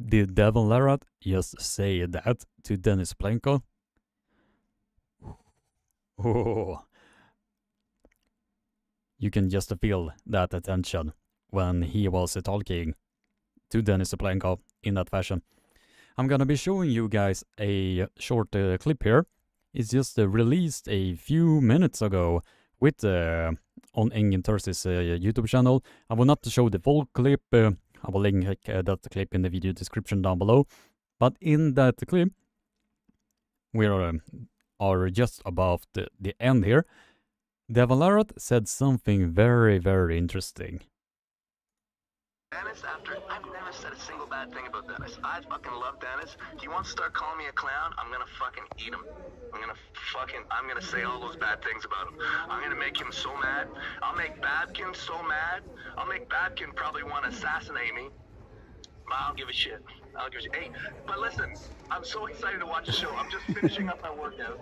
Did Devon Larratt just say that to Denis Cyplenkov? Oh. You can just feel that attention when he was talking to Denis Cyplenkov in that fashion. I'm gonna be showing you guys a short clip here. It's just released a few minutes ago with on Engin Thurse's YouTube channel. I will not show the full clip. I will link that clip in the video description down below. But in that clip, we are just above the end here. Devon Larratt said something very, very interesting. Dennis, after I've never said a single bad thing about Dennis. I fucking love Dennis. Do you want to start calling me a clown? I'm gonna fucking eat him. I'm gonna say all those bad things about him. I'm gonna make him so mad. I'll make Babkin so mad. I'll make Babkin probably want to assassinate me. I don't give a shit. I don't give a shit. Hey, but listen, I'm so excited to watch the show. I'm just finishing up my workout.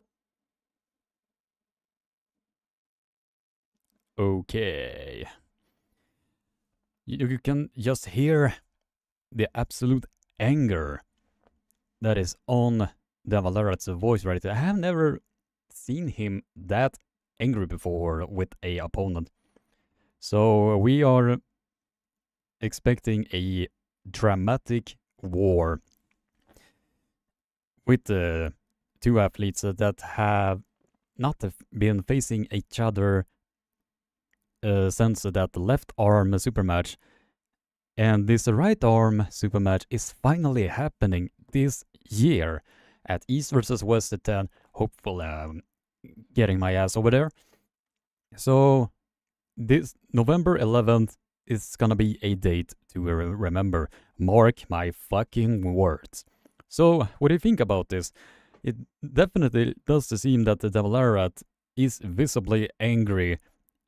Okay. You can just hear the absolute anger that is on Devon Larratt's voice right there. I have never seen him that angry before with a opponent. So we are expecting a dramatic war with the two athletes that have not been facing each other since that left arm super match, and this right arm super match is finally happening this year at East versus West at 10. Hopefully, getting my ass over there. So this November 11th is gonna be a date to remember. Mark my fucking words. So what do you think about this? It definitely does seem that Devon Larratt is visibly angry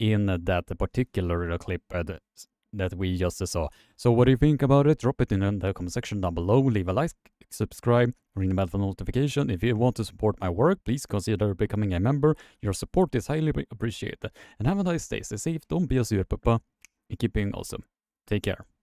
in that particular clip that we just saw. So what do you think about it? Drop it in the comment section down below. Leave a like, subscribe, ring the bell for notification. If you want to support my work, please consider becoming a member. Your support is highly appreciated. And have a nice day. Stay safe, don't be a super papa, and keep being awesome. Take care.